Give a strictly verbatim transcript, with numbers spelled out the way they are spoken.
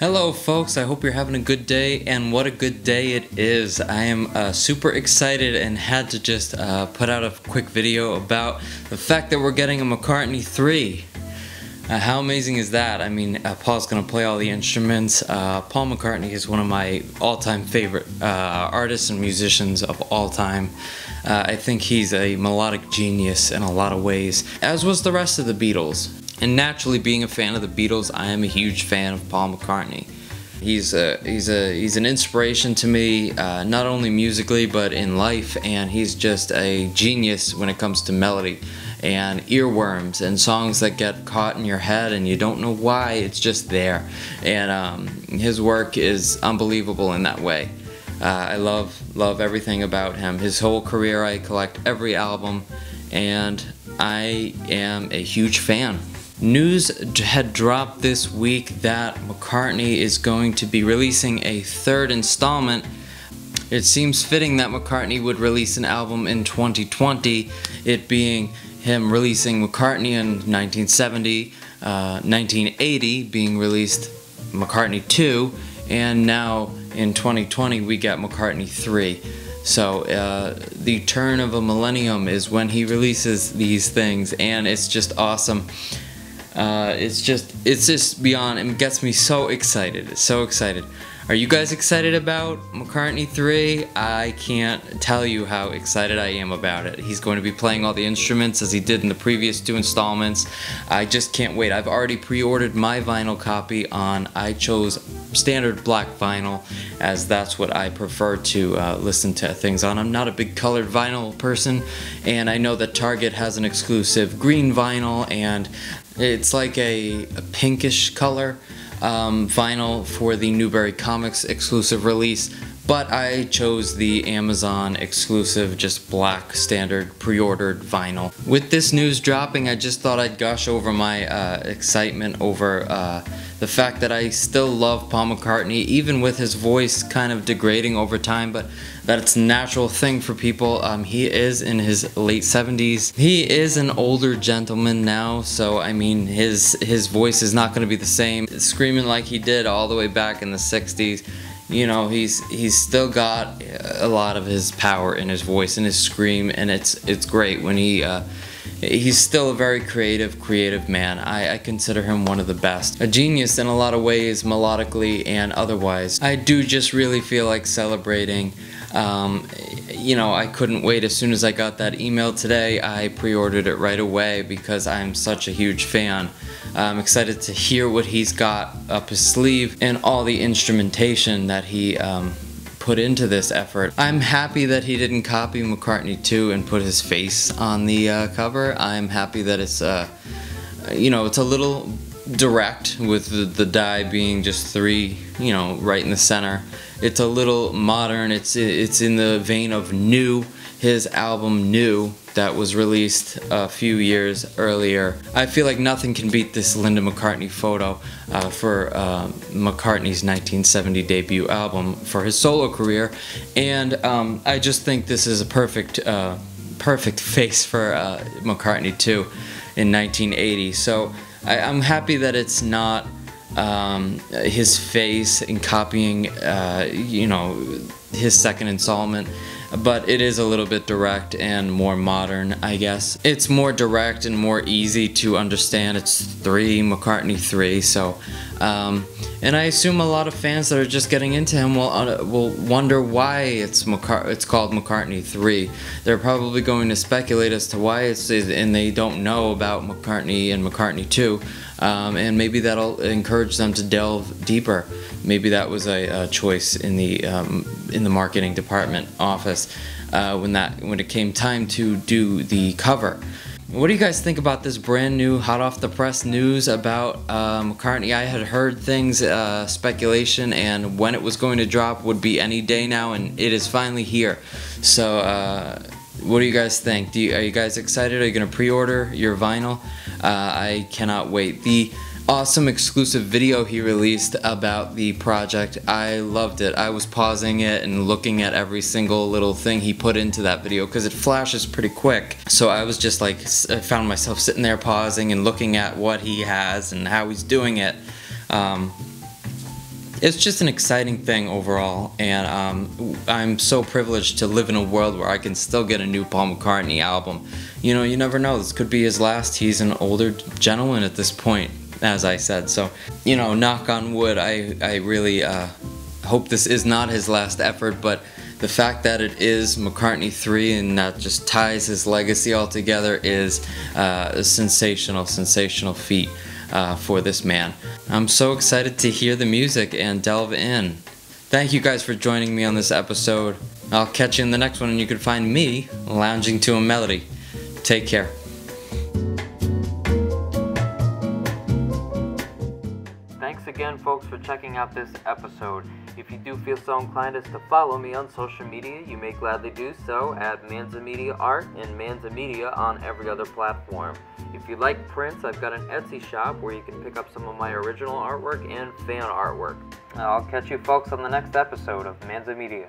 Hello folks, I hope you're having a good day, and what a good day it is. I am uh, super excited and had to just uh, put out a quick video about the fact that we're getting a McCartney three. Uh, how amazing is that? I mean, uh, Paul's going to play all the instruments. Uh, Paul McCartney is one of my all-time favorite uh, artists and musicians of all time. Uh, I think he's a melodic genius in a lot of ways, as was the rest of the Beatles. And naturally, being a fan of the Beatles, I am a huge fan of Paul McCartney. He's a, he's a, he's an inspiration to me, uh, not only musically but in life, and he's just a genius when it comes to melody and earworms and songs that get caught in your head and you don't know why, it's just there. And um, his work is unbelievable in that way. Uh, I love, love everything about him. His whole career, I collect every album, and I am a huge fan. News had dropped this week that McCartney is going to be releasing a third installment. It seems fitting that McCartney would release an album in twenty twenty, it being him releasing McCartney in nineteen seventy, uh, nineteen eighty being released McCartney two, and now in twenty twenty we got McCartney three. So uh, the turn of a millennium is when he releases these things, and it's just awesome. Uh, it's just, it's just beyond, it gets me so excited, so excited. Are you guys excited about McCartney three? I can't tell you how excited I am about it. He's going to be playing all the instruments as he did in the previous two installments. I just can't wait. I've already pre-ordered my vinyl copy on, I chose standard black vinyl, as that's what I prefer to uh, listen to things on. I'm not a big colored vinyl person, and I know that Target has an exclusive green vinyl, and it's like a, a pinkish color. Um, vinyl for the Newberry Comics exclusive release, but I chose the Amazon exclusive, just black, standard, pre-ordered vinyl. With this news dropping, I just thought I'd gush over my uh, excitement over uh, the fact that I still love Paul McCartney, even with his voice kind of degrading over time, but that it's a natural thing for people. Um, he is in his late seventies. He is an older gentleman now, so I mean, his, his voice is not going to be the same. It's screaming like he did all the way back in the sixties. You know, he's he's still got a lot of his power in his voice and his scream, and it's it's great when he uh, he's still a very creative creative man. I, I consider him one of the best, a genius in a lot of ways, melodically and otherwise. I do just really feel like celebrating. Um, you know, I couldn't wait. As soon as I got that email today, I pre-ordered it right away because I'm such a huge fan. I'm excited to hear what he's got up his sleeve and all the instrumentation that he um, put into this effort. I'm happy that he didn't copy McCartney two and put his face on the uh, cover. I'm happy that it's, uh, you know, it's a little direct with the, the die being just three, you know, right in the center. It's a little modern. It's it's in the vein of New, his album New that was released a few years earlier. I feel like nothing can beat this Linda McCartney photo uh, for uh, McCartney's nineteen seventy debut album for his solo career, and um, I just think this is a perfect uh, perfect face for uh, McCartney two in nineteen eighty. So I, I'm happy that it's not um, his face in copying, uh, you know, his second installment, but it is a little bit direct and more modern, I guess. It's more direct and more easy to understand. It's three, McCartney three, so, um, and I assume a lot of fans that are just getting into him will uh, will wonder why it's McCart it's called McCartney three. They're probably going to speculate as to why it's, and they don't know about McCartney and McCartney two, um, and maybe that'll encourage them to delve deeper. Maybe that was a, a choice in the um, in the marketing department office uh, when that when it came time to do the cover. What do you guys think about this brand new, hot off the press news about uh, McCartney? I had heard things, uh, speculation, and when it was going to drop would be any day now, and it is finally here. So, uh, what do you guys think? Do you, are you guys excited? Are you going to pre-order your vinyl? Uh, I cannot wait. The awesome exclusive video he released about the project. I loved it. I was pausing it and looking at every single little thing he put into that video because it flashes pretty quick. So I was just like, I found myself sitting there pausing and looking at what he has and how he's doing it. Um, it's just an exciting thing overall, and um, I'm so privileged to live in a world where I can still get a new Paul McCartney album. You know, you never know. This could be his last. He's an older gentleman at this point, as I said, so, you know, knock on wood, I, I really uh, hope this is not his last effort, but the fact that it is McCartney three and that just ties his legacy all together is uh, a sensational, sensational feat uh, for this man. I'm so excited to hear the music and delve in. Thank you guys for joining me on this episode. I'll catch you in the next one, and you can find me lounging to a melody. Take care. Again, folks, for checking out this episode. If you do feel so inclined as to follow me on social media, you may gladly do so at Manza Media Art and Manza Media on every other platform. If you like prints, I've got an Etsy shop where you can pick up some of my original artwork and fan artwork. I'll catch you folks on the next episode of Manza Media.